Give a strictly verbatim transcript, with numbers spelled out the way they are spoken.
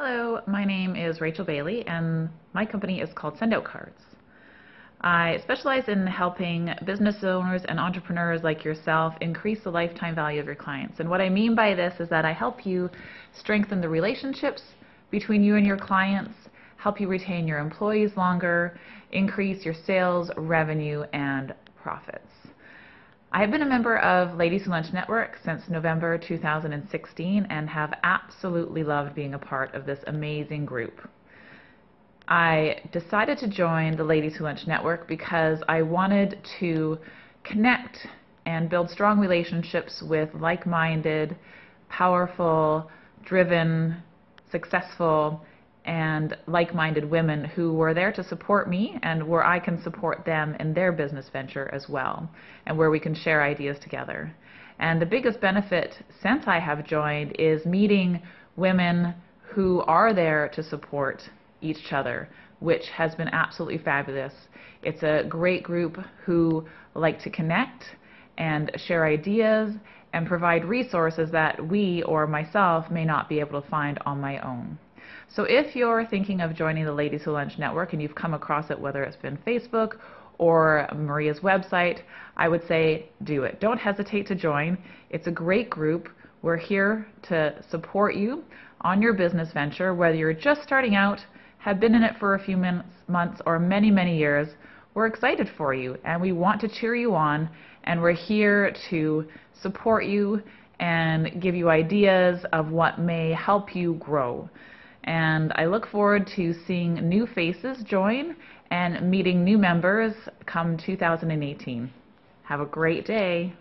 Hello, my name is Rachel Bailey, and my company is called Send Out Cards. I specialize in helping business owners and entrepreneurs like yourself increase the lifetime value of your clients. And what I mean by this is that I help you strengthen the relationships between you and your clients, help you retain your employees longer, increase your sales, revenue, and profits. I have been a member of Ladies Who Lunch Network since November two thousand sixteen and have absolutely loved being a part of this amazing group. I decided to join the Ladies Who Lunch Network because I wanted to connect and build strong relationships with like-minded, powerful, driven, successful, and like-minded women who were there to support me and where I can support them in their business venture as well, and where we can share ideas together. And the biggest benefit since I have joined is meeting women who are there to support each other, which has been absolutely fabulous. It's a great group who like to connect and share ideas and provide resources that we or myself may not be able to find on my own. So if you're thinking of joining the Ladies Who Lunch Network and you've come across it, whether it's been Facebook or Maria's website, I would say do it. Don't hesitate to join. It's a great group. We're here to support you on your business venture, whether you're just starting out, have been in it for a few minutes, months, or many, many years. We're excited for you, and we want to cheer you on, and we're here to support you and give you ideas of what may help you grow. And I look forward to seeing new faces join and meeting new members come two thousand eighteen. Have a great day.